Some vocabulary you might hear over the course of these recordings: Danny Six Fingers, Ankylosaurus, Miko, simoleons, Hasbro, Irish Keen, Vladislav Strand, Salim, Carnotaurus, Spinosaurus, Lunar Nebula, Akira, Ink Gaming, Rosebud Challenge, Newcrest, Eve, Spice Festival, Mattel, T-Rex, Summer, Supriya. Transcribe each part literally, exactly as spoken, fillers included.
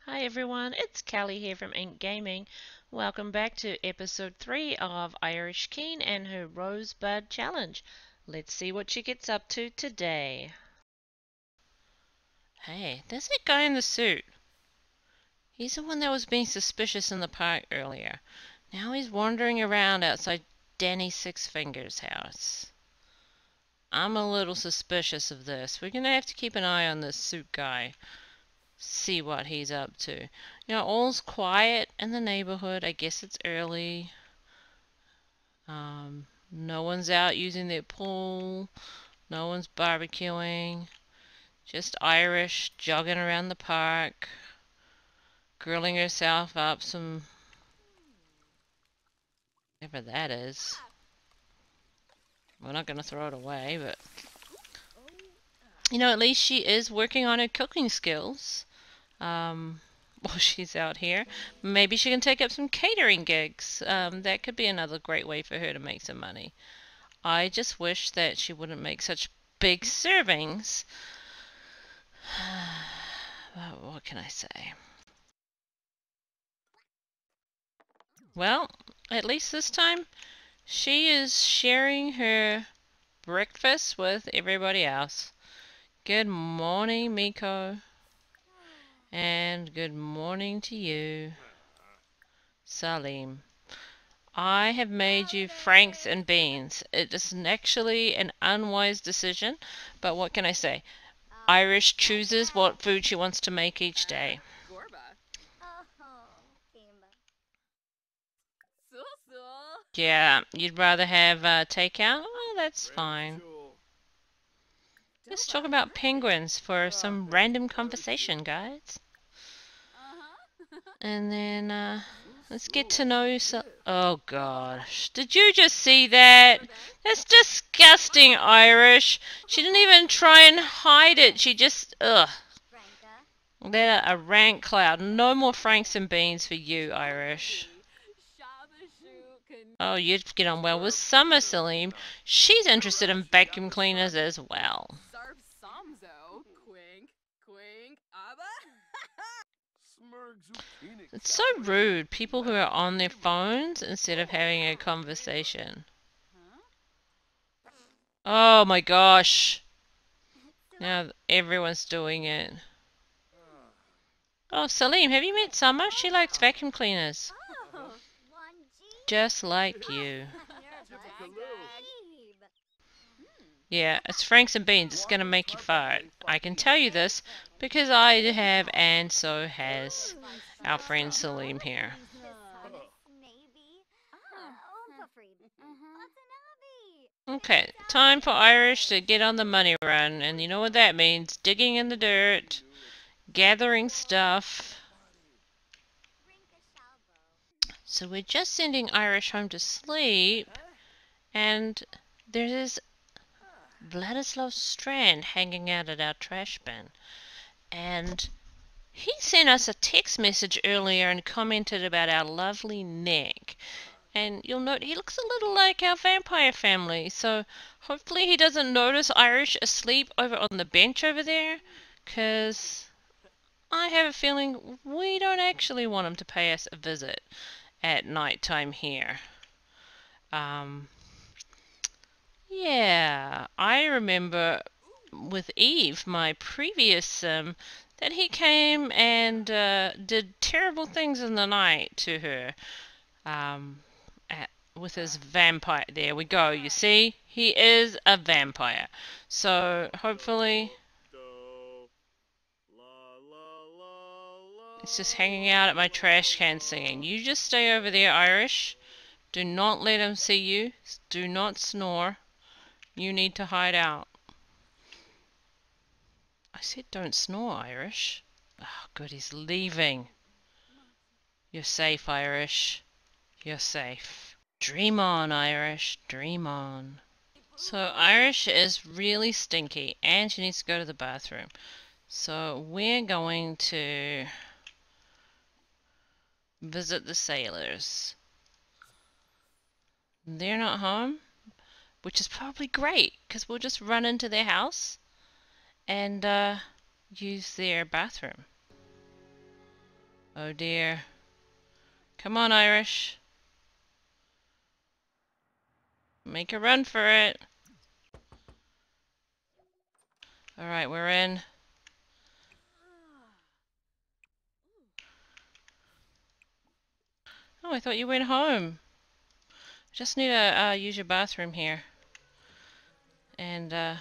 Hi everyone, it's Callie here from Ink Gaming. Welcome back to episode three of Irish Keen and her Rosebud Challenge. Let's see what she gets up to today. Hey, there's that guy in the suit. He's the one that was being suspicious in the park earlier. Now he's wandering around outside Danny Six Fingers' house. I'm a little suspicious of this. We're gonna have to keep an eye on this suit guy. See what he's up to. You know, all's quiet in the neighborhood. I guess it's early. Um, no one's out using their pool. No one's barbecuing. Just Irish jogging around the park. Grilling herself up some, whatever that is. We're not going to throw it away, but you know, at least she is working on her cooking skills um, while she's out here. Maybe she can take up some catering gigs. Um, that could be another great way for her to make some money. I just wish that she wouldn't make such big servings. But what can I say? Well, at least this time, she is sharing her breakfast with everybody else. Good morning, Miko. And good morning to you, Salim. I have made you franks and beans. It is actually an unwise decision, but what can I say? Irish chooses what food she wants to make each day. Yeah, you'd rather have uh, takeout? Oh, that's fine. Let's talk about penguins for some random conversation, guys. And then, uh, let's get to know some... Oh, gosh. Did you just see that? That's disgusting, Irish. She didn't even try and hide it. She just... Ugh. They're a rank cloud. No more franks and beans for you, Irish. Oh, you'd get on well with Summer, Salim. She's interested in vacuum cleaners as well. It's so rude, people who are on their phones instead of having a conversation. Oh my gosh. Now everyone's doing it. Oh, Salim, have you met Summer? She likes vacuum cleaners. Just like you. Yeah, it's franks and beans. It's gonna make you fart. I can tell you this because I have, and so has our friend Salim here. Okay, time for Irish to get on the money run, and you know what that means: digging in the dirt, gathering stuff. So we're just sending Irish home to sleep, and there's Vladislav Strand hanging out at our trash bin. And he sent us a text message earlier and commented about our lovely neck. And you'll note he looks a little like our vampire family, so hopefully he doesn't notice Irish asleep over on the bench over there, because I have a feeling we don't actually want him to pay us a visit at night time here. Um, yeah, I remember with Eve, my previous sim, that he came and uh, did terrible things in the night to her um, at, with his vampire. There we go, you see? He is a vampire. So hopefully... It's just hanging out at my trash can singing. You just stay over there, Irish. Do not let him see you. Do not snore. You need to hide out. I said don't snore, Irish. Oh, good, he's leaving. You're safe, Irish. You're safe. Dream on, Irish. Dream on. So, Irish is really stinky, and she needs to go to the bathroom. So, we're going to... visit the sailors. They're not home, which is probably great, because we'll just run into their house and uh, use their bathroom. Oh dear. Come on, Irish. Make a run for it. Alright, we're in. Oh, I thought you went home. Just need to uh, use your bathroom here. And, uh,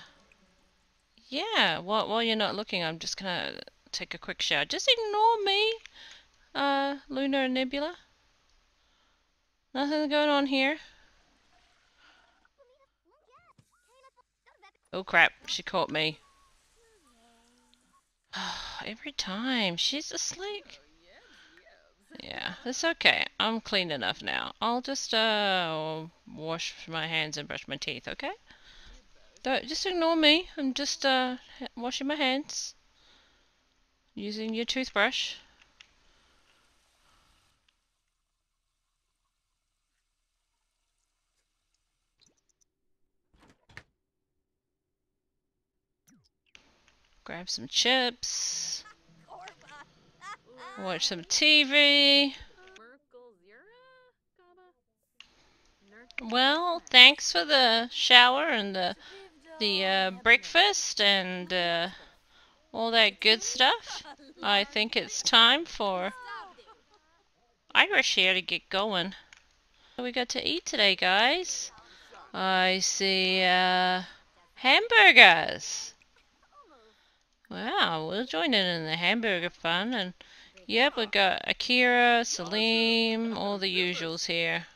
yeah, while, while you're not looking, I'm just gonna take a quick shower. Just ignore me, uh, Lunar Nebula. Nothing going on here. Oh crap, she caught me. Every time, she's a slick. Yeah, it's okay. I'm clean enough now. I'll just uh wash my hands and brush my teeth, okay? Don't just ignore me. I'm just uh washing my hands using your toothbrush. Grab some chips. Watch some T V. Well, thanks for the shower and the the uh, breakfast and uh, all that good stuff. I think it's time for Irish here to get going. What we got to eat today, guys? I see uh, hamburgers. Wow, we'll join in in the hamburger fun. And yep, we've got Akira, Salim, all the usuals here.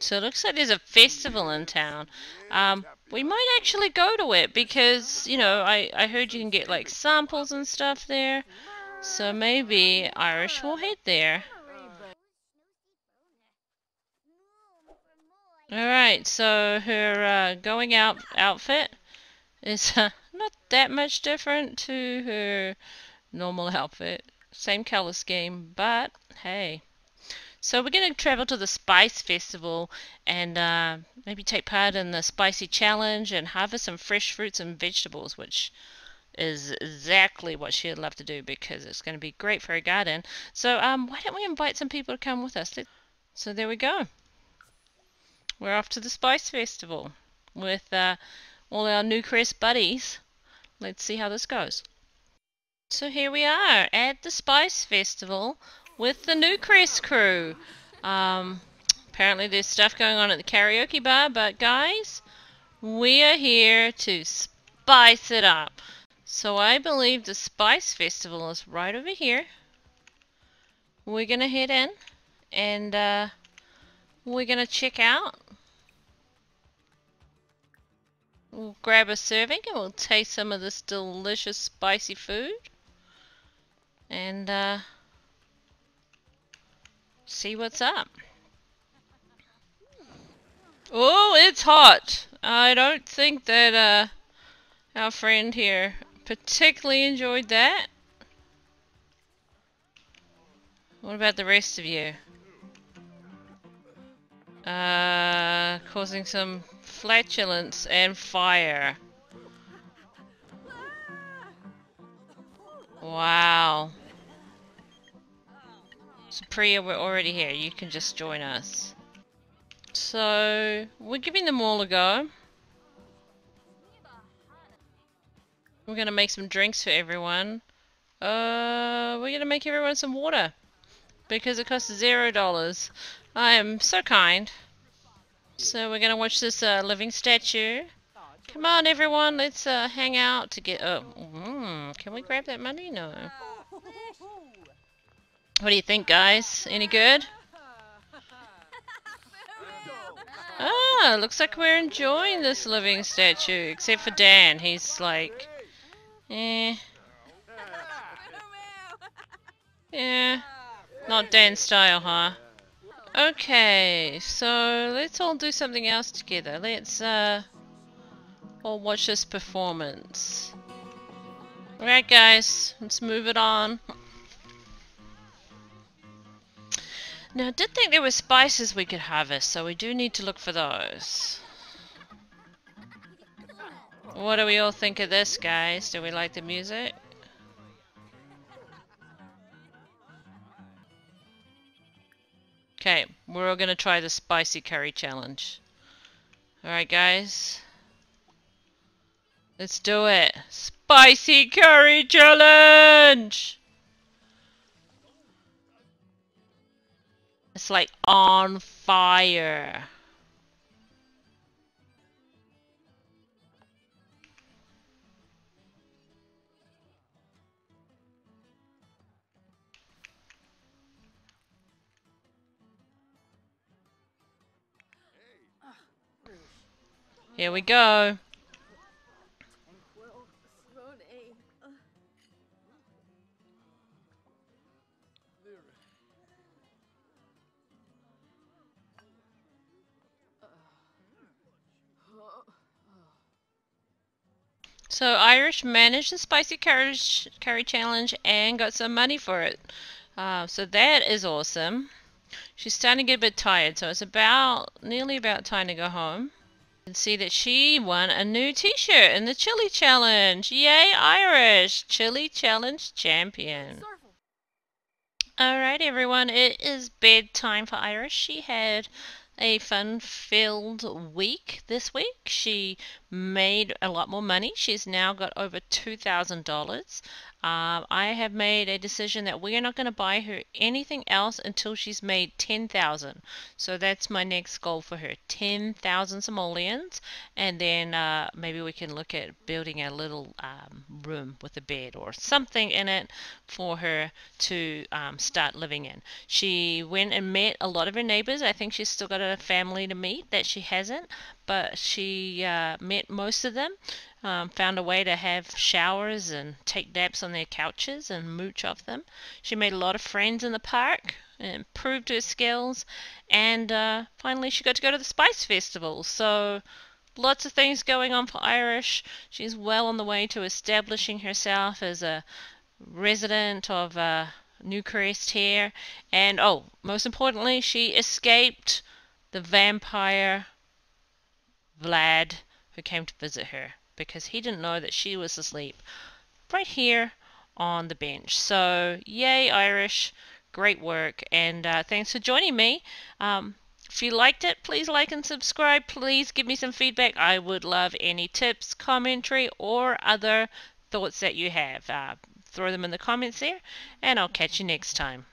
So it looks like there's a festival in town. Um, we might actually go to it because, you know, I, I heard you can get like samples and stuff there. So maybe Irish will head there. Alright, so her uh, going out outfit is uh, not that much different to her normal outfit. Same color scheme, but hey. So we're going to travel to the Spice Festival and uh, maybe take part in the Spicy Challenge and harvest some fresh fruits and vegetables, which is exactly what she'd love to do because it's going to be great for her garden. So um, why don't we invite some people to come with us? Let's... So there we go. We're off to the Spice Festival with uh, all our Newcrest buddies. Let's see how this goes. So here we are at the Spice Festival with the Newcrest crew. Um, apparently there's stuff going on at the karaoke bar, but guys, we are here to spice it up. So I believe the Spice Festival is right over here. We're gonna head in and uh, we're gonna check out. We'll grab a serving and we'll taste some of this delicious spicy food and uh, see what's up. Oh, it's hot. I don't think that uh, our friend here particularly enjoyed that. What about the rest of you? Uh, causing some flatulence and fire. Wow. Supriya, we're already here. You can just join us. So, we're giving them all a go. We're going to make some drinks for everyone. Uh, we're going to make everyone some water. Because it costs zero dollars. I am so kind. So we're gonna watch this uh, living statue. Come on, everyone, let's uh, hang out to get. Oh, mm, can we grab that money? No. What do you think, guys? Any good? Ah, looks like we're enjoying this living statue, except for Dan. He's like, eh, yeah. Not Dan's style, huh? Okay, so let's all do something else together. Let's uh, all watch this performance. Alright guys, let's move it on. Now, I did think there were spices we could harvest, so we do need to look for those. What do we all think of this, guys? Do we like the music? Okay, we're all gonna try the spicy curry challenge. Alright, guys. Let's do it. Spicy curry challenge! It's like on fire. Here we go. So Irish managed the spicy curry, curry challenge and got some money for it. Uh, so that is awesome. She's starting to get a bit tired, so it's about nearly about time to go home. You can see that she won a new t-shirt in the chili challenge. Yay, Irish! Chili challenge champion. Alright everyone, it is bedtime for Irish. She had a fun-filled week this week. She made a lot more money. She's now got over two thousand dollars. Um, I have made a decision that we're not going to buy her anything else until she's made ten thousand. So that's my next goal for her, ten thousand simoleons. And then uh, maybe we can look at building a little um, room with a bed or something in it for her to um, start living in. She went and met a lot of her neighbors. I think she's still got a family to meet that she hasn't, but she uh, met most of them. Um, found a way to have showers and take naps on their couches and mooch off them. She made a lot of friends in the park and improved her skills, and uh, finally she got to go to the Spice Festival. So lots of things going on for Irish. She's well on the way to establishing herself as a resident of uh, Newcrest here, and oh, most importantly, she escaped the vampire Vlad who came to visit her, because he didn't know that she was asleep right here on the bench. So yay Irish, great work, and uh, thanks for joining me. Um, if you liked it, please like and subscribe. Please give me some feedback. I would love any tips, commentary, or other thoughts that you have. Uh, throw them in the comments there, and I'll catch you next time.